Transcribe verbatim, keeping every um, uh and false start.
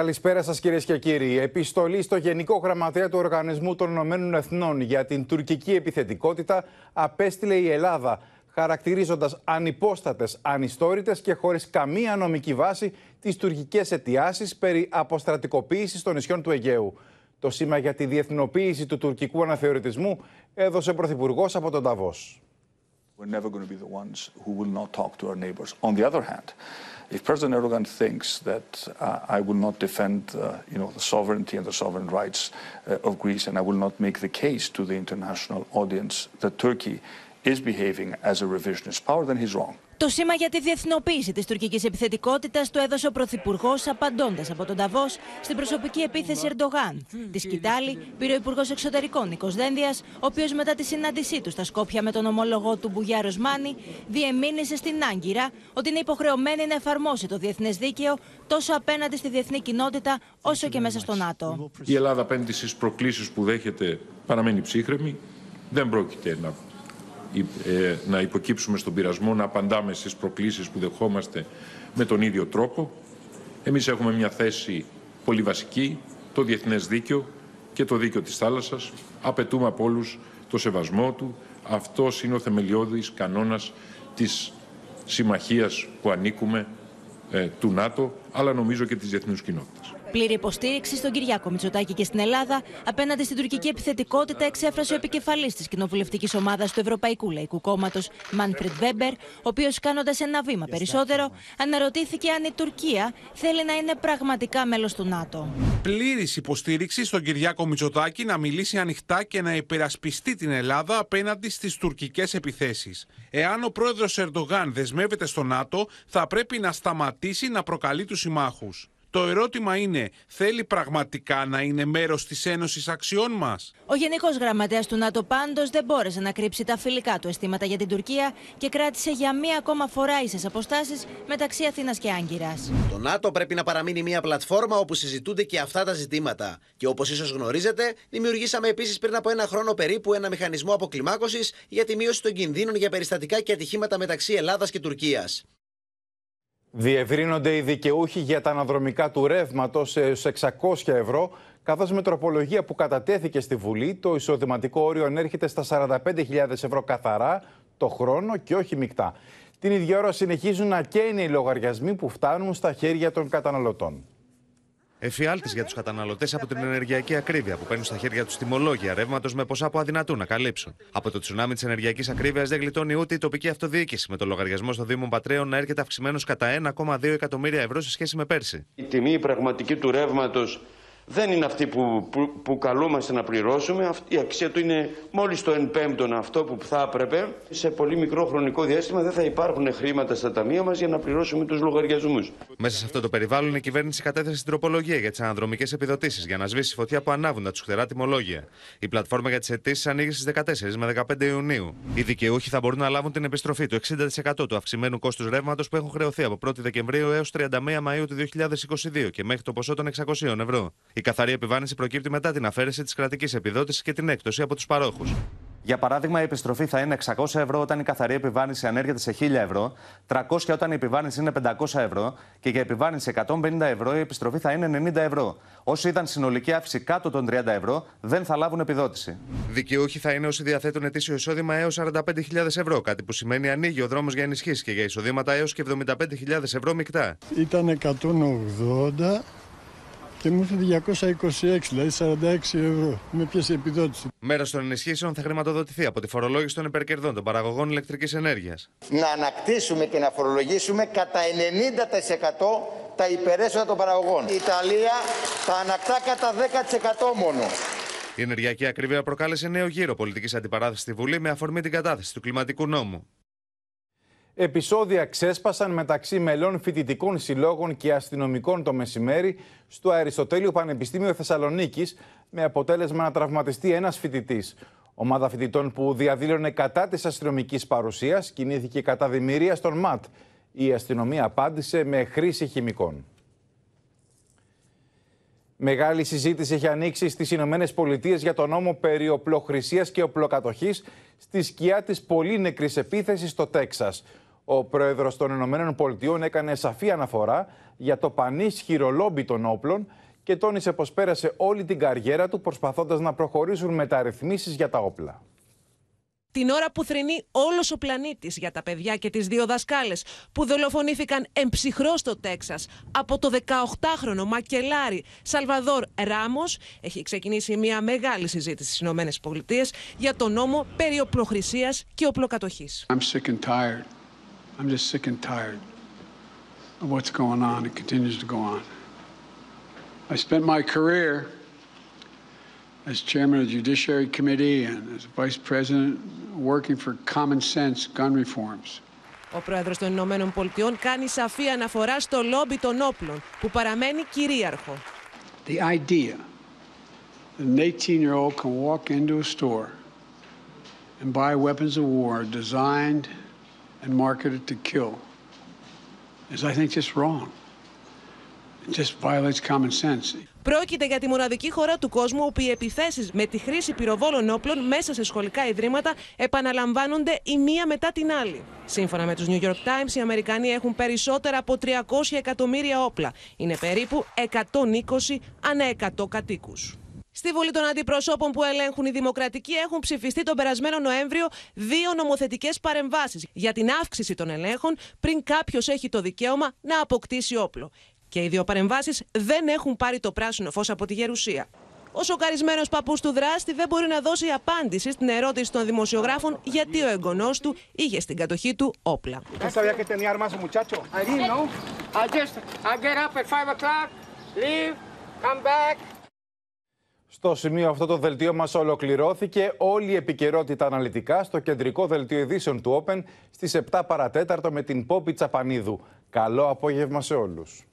Καλησπέρα σας κυρίες και κύριοι. Επιστολή στο Γενικό Γραμματέα του Οργανισμού των Ηνωμένων Εθνών για την τουρκική επιθετικότητα απέστειλε η Ελλάδα, χαρακτηρίζοντας ανυπόστατες, ανιστόρητες και χωρίς καμία νομική βάση τις τουρκικές αιτιάσεις περί αποστρατικοποίησης των νησιών του Αιγαίου. Το σήμα για τη διεθνοποίηση του τουρκικού αναθεωρητισμού έδωσε ο Πρωθυπουργός από τον Νταβός. We're never going to be the ones who will not talk to our neighbors. On the other hand, if President Erdogan thinks that uh, I will not defend uh, you know, the sovereignty and the sovereign rights uh, of Greece, and I will not make the case to the international audience that Turkey is behaving as a revisionist power, then he's wrong. Το σήμα για τη διεθνοποίηση της τουρκικής επιθετικότητας το έδωσε ο Πρωθυπουργός απαντώντας από τον Νταβός στην προσωπική επίθεση Ερντογάν. Τη σκητάλη πήρε ο Υπουργός Εξωτερικών Νίκος Δένδιας, ο οποίος μετά τη συνάντησή του στα Σκόπια με τον ομόλογό του Μπουγιά Ροσμάνη διεμήνησε στην Άγκυρα ότι είναι υποχρεωμένη να εφαρμόσει το διεθνές δίκαιο τόσο απέναντι στη διεθνή κοινότητα όσο και μέσα στο ΝΑΤΟ. Η Ελλάδα απέναντι στις προκλήσεις που δέχεται παραμένει ψύχρεμη, δεν πρόκειται να. να υποκύψουμε στον πειρασμό, να απαντάμε στις προκλήσεις που δεχόμαστε με τον ίδιο τρόπο. Εμείς έχουμε μια θέση πολύ βασική, το διεθνές δίκαιο και το δίκαιο της θάλασσας. Απαιτούμε από όλους το σεβασμό του. Αυτός είναι ο θεμελιώδης κανόνας της συμμαχίας που ανήκουμε, ε, του ΝΑΤΟ, αλλά νομίζω και της διεθνούς κοινότητας. Πλήρη υποστήριξη στον Κυριάκο Μητσοτάκη και στην Ελλάδα απέναντι στην τουρκική επιθετικότητα εξέφρασε ο επικεφαλής της κοινοβουλευτικής ομάδας του Ευρωπαϊκού Λαϊκού Κόμματος, Manfred Weber, ο οποίος, κάνοντας ένα βήμα περισσότερο, αναρωτήθηκε αν η Τουρκία θέλει να είναι πραγματικά μέλος του ΝΑΤΟ. Πλήρης υποστήριξη στον Κυριάκο Μητσοτάκη να μιλήσει ανοιχτά και να υπερασπιστεί την Ελλάδα απέναντι στις τουρκικές επιθέσεις. Εάν ο πρόεδρος Ερντογάν δεσμεύεται στο ΝΑΤΟ, θα πρέπει να σταματήσει να προκαλεί τους συμμάχους. Το ερώτημα είναι, θέλει πραγματικά να είναι μέρος της Ένωσης Αξιών μας? Ο Γενικός Γραμματέας του ΝΑΤΟ πάντως δεν μπόρεσε να κρύψει τα φιλικά του αισθήματα για την Τουρκία και κράτησε για μία ακόμα φορά ίσες αποστάσεις μεταξύ Αθήνας και Άγκυρας. Το ΝΑΤΟ πρέπει να παραμείνει μία πλατφόρμα όπου συζητούνται και αυτά τα ζητήματα. Και όπως ίσως γνωρίζετε, δημιουργήσαμε επίσης πριν από ένα χρόνο περίπου ένα μηχανισμό αποκλιμάκωσης για τη μείωση των κινδύνων για περιστατικά και ατυχήματα μεταξύ Ελλάδας και Τουρκίας. Διευρύνονται οι δικαιούχοι για τα αναδρομικά του ρεύματος έως εξακόσια ευρώ, καθώς με τροπολογία που κατατέθηκε στη Βουλή, το εισοδηματικό όριο ανέρχεται στα σαράντα πέντε χιλιάδες ευρώ καθαρά το χρόνο και όχι μεικτά. Την ίδια ώρα συνεχίζουν να καίνε οι λογαριασμοί που φτάνουν στα χέρια των καταναλωτών. Εφιάλτης για τους καταναλωτές από την ενεργειακή ακρίβεια που παίρνουν στα χέρια τους τιμολόγια ρεύματος με ποσά που αδυνατούν να καλύψουν. Από το τσουνάμι της ενεργειακής ακρίβειας δεν γλιτώνει ούτε η τοπική αυτοδιοίκηση, με το λογαριασμό στο Δήμο Πατρέων να έρχεται αυξημένος κατά ένα κόμμα δύο εκατομμύρια ευρώ σε σχέση με πέρσι. Η τιμή πραγματική του ρεύματος δεν είναι αυτή που, που, που καλούμαστε να πληρώσουμε. Η αξία του είναι μόλις το ενπέμπτον αυτό που θα έπρεπε. Σε πολύ μικρό χρονικό διάστημα δεν θα υπάρχουν χρήματα στα ταμεία μας για να πληρώσουμε τους λογαριασμούς. Μέσα σε αυτό το περιβάλλον, η κυβέρνηση κατέθεσε την τροπολογία για τις αναδρομικές επιδοτήσεις για να σβήσει φωτιά που ανάβουν τα τσουχτερά τιμολόγια. Η πλατφόρμα για τις αιτήσεις ανοίγει στις δεκατέσσερις με δεκαπέντε Ιουνίου. Οι δικαιούχοι θα μπορούν να λάβουν την επιστροφή του εξήντα τοις εκατό του αυξημένου κόστους ρεύματος που έχουν χρεωθεί από πρώτη Δεκεμβρίου έως τριάντα μία Μαΐου του δύο χιλιάδες είκοσι δύο και μέχρι το ποσό των εξακοσίων ευρώ. Η καθαρή επιβάρυνση προκύπτει μετά την αφαίρεση της κρατικής επιδότησης και την έκπτωση από τους παρόχους. Για παράδειγμα, η επιστροφή θα είναι εξακόσια ευρώ όταν η καθαρή επιβάρυνση ανέρχεται σε χίλια ευρώ, τριακόσια όταν η επιβάρυνση είναι πεντακόσια ευρώ και για επιβάρυνση εκατόν πενήντα ευρώ η επιστροφή θα είναι ενενήντα ευρώ. Όσοι είδαν συνολική αύξηση κάτω των τριάντα ευρώ δεν θα λάβουν επιδότηση. Δικαιούχοι θα είναι όσοι διαθέτουν ετήσιο εισόδημα έως σαράντα πέντε χιλιάδες ευρώ, κάτι που σημαίνει ανοίγει ο δρόμος για ενισχύσεις και για εισοδήματα έως και εβδομήντα πέντε χιλιάδες ευρώ μεικτά. Ήταν εκατόν ογδόντα. Και μου ήρθε διακόσια είκοσι έξι, δηλαδή σαράντα έξι ευρώ. Με πιάσε επιδότηση. Μέρος των ενισχύσεων θα χρηματοδοτηθεί από τη φορολόγηση των υπερκερδών των παραγωγών ηλεκτρικής ενέργειας. Να ανακτήσουμε και να φορολογήσουμε κατά ενενήντα τοις εκατό τα υπερέσοδα των παραγωγών. Η Ιταλία τα ανακτά κατά δέκα τοις εκατό μόνο. Η ενεργειακή ακρίβεια προκάλεσε νέο γύρο πολιτικής αντιπαράθεσης στη Βουλή με αφορμή την κατάθεση του κλιματικού νόμου. Επεισόδια ξέσπασαν μεταξύ μελών φοιτητικών συλλόγων και αστυνομικών το μεσημέρι στο Αριστοτέλειο Πανεπιστήμιο Θεσσαλονίκης, με αποτέλεσμα να τραυματιστεί ένας φοιτητής. Ομάδα φοιτητών που διαδήλωνε κατά της αστυνομικής παρουσίας κινήθηκε κατά δημιουργία στον ΜΑΤ. Η αστυνομία απάντησε με χρήση χημικών. Μεγάλη συζήτηση έχει ανοίξει στις Ηνωμένες Πολιτείες για τον νόμο περί οπλοχρησίας και οπλοκατοχής στη σκιά της πολύ νεκρής επίθεσης στο Τέξας. Ο πρόεδρος των Ηνωμένων Πολιτειών έκανε σαφή αναφορά για το πανίσχυρο λόμπι των όπλων και τόνισε πως πέρασε όλη την καριέρα του προσπαθώντας να προχωρήσουν μεταρρυθμίσεις για τα όπλα. Την ώρα που θρηνεί όλος ο πλανήτης για τα παιδιά και τις δύο δασκάλες που δολοφονήθηκαν εμψυχρό στο Τέξας από το δεκαοκτάχρονο μακελάρι Σαλβαδόρ Ράμος, έχει ξεκινήσει μια μεγάλη συζήτηση στις ΗΠΑ για τον νόμο περί οπλοχρησίας και οπλοκατοχής. I'm sick and tired. I'm just sick and tired of what's going on. It continues to go on. I spent my career as chairman of the Judiciary Committee and as vice president working for common sense gun reforms. Ο πρόεδρος των Ηνωμένων Πολιτειών κάνει σαφή αναφορά στο λόμπι των όπλων που παραμένει κυρίαρχο. The idea that an eighteen-year-old can walk into a store and buy weapons of war designed and marketed to kill is, I think, just wrong. It just violates common sense. Πρόκειται για τη μοναδική χώρα του κόσμου όπου οι επιθέσεις με τη χρήση πυροβόλων όπλων μέσα σε σχολικά ιδρύματα επαναλαμβάνονται η μία μετά την άλλη. Σύμφωνα με τους New York Times, οι Αμερικανοί έχουν περισσότερα από τριακόσια εκατομμύρια όπλα. Είναι περίπου εκατόν είκοσι ανά εκατό κατοίκους. Στη Βουλή των Αντιπροσώπων που ελέγχουν οι Δημοκρατικοί έχουν ψηφιστεί τον περασμένο Νοέμβριο δύο νομοθετικές παρεμβάσεις για την αύξηση των ελέγχων πριν κάποιος έχει το δικαίωμα να αποκτήσει όπλο. Και οι δύο παρεμβάσεις δεν έχουν πάρει το πράσινο φως από τη Γερουσία. Ο σοκαρισμένος παππούς του δράστη δεν μπορεί να δώσει απάντηση στην ερώτηση των δημοσιογράφων γιατί ο εγγονός του είχε στην κατοχή του όπλα. Στο σημείο αυτό το δελτίο μας ολοκληρώθηκε. Όλη η επικαιρότητα αναλυτικά στο κεντρικό δελτίο ειδήσεων του Open στις επτά παρατέταρτο με την Πόπη Τσαπανίδου. Καλό απόγευμα σε όλους.